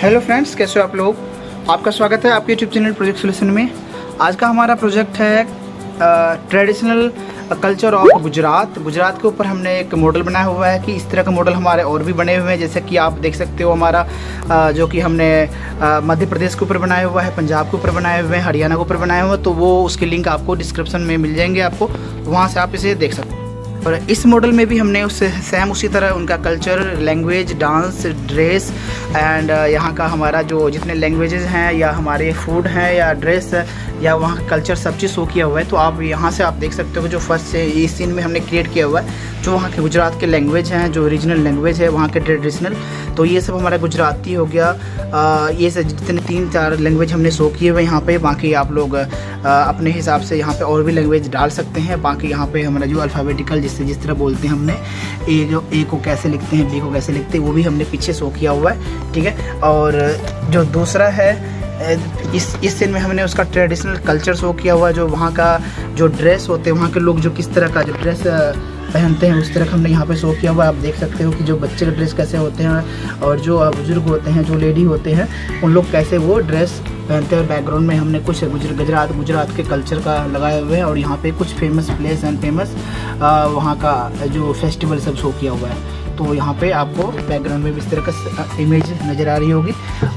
Hello friends, कैसे हो आप लोग। आपका स्वागत है आपके यूट्यूब चैनल प्रोजेक्ट सोल्यूशन में। आज का हमारा प्रोजेक्ट है traditional culture of Gujarat. Gujarat के ऊपर हमने एक मॉडल बनाया हुआ है कि इस तरह का मॉडल हमारे और भी बने हुए हैं, जैसे कि आप देख सकते हो हमारा जो कि हमने मध्य प्रदेश के ऊपर बनाया हुआ है, पंजाब के ऊपर बनाए हुए हैं, हरियाणा के ऊपर बनाए हुए हैं। तो वो उसके लिंक आपको डिस्क्रिप्शन में मिल जाएंगे, आपको वहाँ से आप इसे देख सकते हो। और इस मॉडल में भी हमने उससे सेम उसी तरह उनका culture, language, dance, dress and यहाँ का हमारा जो जितने लैंग्वेजेस हैं या हमारे फूड हैं या ड्रेस है या वहाँ का कल्चर, सब चीज़ शो किया हुआ है। तो आप यहाँ से आप देख सकते हो जो फर्स्ट से इस सीन में हमने क्रिएट किया हुआ है, जो वहाँ के गुजरात के लैंग्वेज हैं, जो रीजनल लैंग्वेज है वहाँ के ट्रेडिशनल। तो ये सब हमारा गुजराती हो गया। ये सब जितने 3-4 लैंग्वेज हमने शो किए हुए यहाँ पर। बाकी आप लोग अपने हिसाब से यहाँ पर और भी लैंग्वेज डाल सकते हैं। बाकी यहाँ पर हमारा जो अल्फ़ाबेटिकल जिस तरह बोलते हैं हमने, ए जो ए को कैसे लिखते हैं, बी को कैसे लिखते हैं, वो भी हमने पीछे शो किया हुआ है, ठीक है। और जो दूसरा है इस सीन में हमने उसका ट्रेडिशनल कल्चर शो किया हुआ है, जो वहाँ का जो ड्रेस होते हैं, वहाँ के लोग जो किस तरह का जो ड्रेस पहनते हैं उस तरह का हमने यहाँ पे शो किया हुआ। आप देख सकते हो कि जो बच्चे का ड्रेस कैसे होते हैं और जो बुजुर्ग होते हैं, जो लेडी होते हैं, उन लोग कैसे वो ड्रेस पहनते हैं। बैकग्राउंड में हमने कुछ गुजरात के कल्चर का लगाए हुए हैं और यहाँ पे कुछ फेमस प्लेस एंड फेमस वहाँ का जो फेस्टिवल सब शो किया हुआ है। तो यहाँ पे आपको बैकग्राउंड में भी इस तरह का इमेज नज़र आ रही होगी।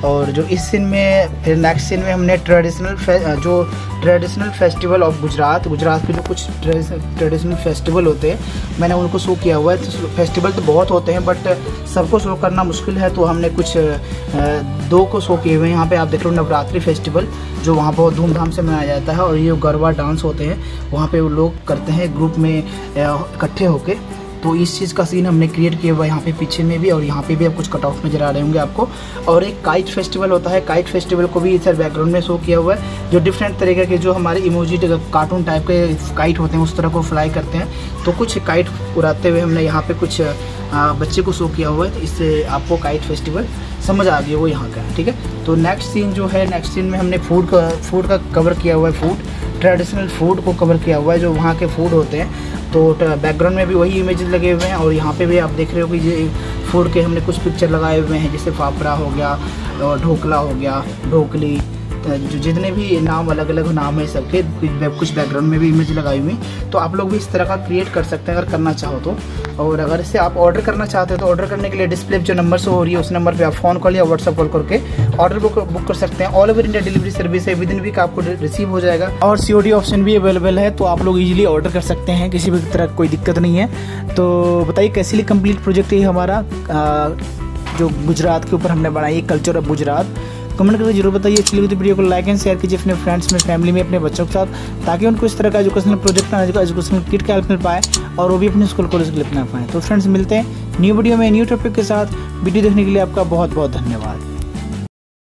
और जो इस सीन में, फिर नेक्स्ट सीन में हमने ट्रेडिशनल फेस्टिवल ऑफ गुजरात के जो कुछ ट्रेडिशनल फेस्टिवल होते हैं, मैंने उनको शो किया हुआ है। तो फेस्टिवल तो बहुत होते हैं बट सबको शो करना मुश्किल है, तो हमने कुछ 2 को शो किए हुए हैं। यहाँ पर आप देख लो नवरात्रि फेस्टिवल, जो वहाँ बहुत धूमधाम से मनाया जाता है, और ये गरबा डांस होते हैं वहाँ पर, वो लोग करते हैं ग्रुप में इकट्ठे होकर। तो इस चीज़ का सीन हमने क्रिएट किया हुआ है यहाँ पे पीछे में भी, और यहाँ पे भी आप कुछ कट ऑफ नजर आ रहे होंगे आपको। और एक काइट फेस्टिवल होता है, काइट फेस्टिवल को भी इधर बैकग्राउंड में शो किया हुआ है, जो डिफरेंट तरीके के जो हमारे इमोजी कार्टून टाइप के काइट होते हैं उस तरह को फ्लाई करते हैं। तो कुछ काइट उड़ाते हुए हमने यहाँ पर कुछ बच्चे को शो किया हुआ है। तो इससे आपको काइट फेस्टिवल समझ आ गया वो यहाँ का, ठीक है। तो नेक्स्ट सीन जो है, नेक्स्ट सीन में हमने फूड का कवर किया हुआ है। फूड, ट्रेडिशनल फूड को कवर किया हुआ है, जो वहाँ के फूड होते हैं। तो बैकग्राउंड में भी वही इमेजेस लगे हुए हैं, और यहाँ पे भी आप देख रहे हो कि ये फूड के हमने कुछ पिक्चर लगाए हुए हैं, जैसे फाफड़ा हो गया और ढोकला हो गया, ढोकली, जो जितने भी नाम अलग अलग नाम है सबके, कुछ बैकग्राउंड में भी इमेज लगाई हुई। तो आप लोग भी इस तरह का क्रिएट कर सकते हैं अगर करना चाहो तो। और अगर इसे आप ऑर्डर करना चाहते हो तो ऑर्डर करने के लिए डिस्प्ले जो नंबर से हो रही है उस नंबर पे आप फ़ोन कॉल या व्हाट्सअप कॉल करके ऑर्डर बुक कर सकते हैं। All over India delivery service है, विदिन वीक आपको रिसीव हो जाएगा, और COD ऑप्शन भी अवेलेबल है। तो आप लोग ईजिली ऑर्डर कर सकते हैं, किसी भी तरह कोई दिक्कत नहीं है। तो बताइए कैसे लिए कम्प्लीट प्रोजेक्ट है हमारा, जो गुजरात के ऊपर हमने बनाई, कल्चर ऑफ गुजरात। कमेंट करके जरूर बताइए। अच्छी लगी तो वीडियो को लाइक एंड शेयर कीजिए अपने फ्रेंड्स में, फैमिली में, अपने बच्चों के साथ, ताकि उनको इस तरह का एजुकेशनल प्रोजेक्ट का एजुकेशनल किट का हेल्प मिल पाए और वो भी अपने स्कूल कॉलेज के लिए अपना पाएँ। तो फ्रेंड्स, मिलते हैं न्यू वीडियो में न्यू टॉपिक के साथ। वीडियो देखने के लिए आपका बहुत बहुत धन्यवाद।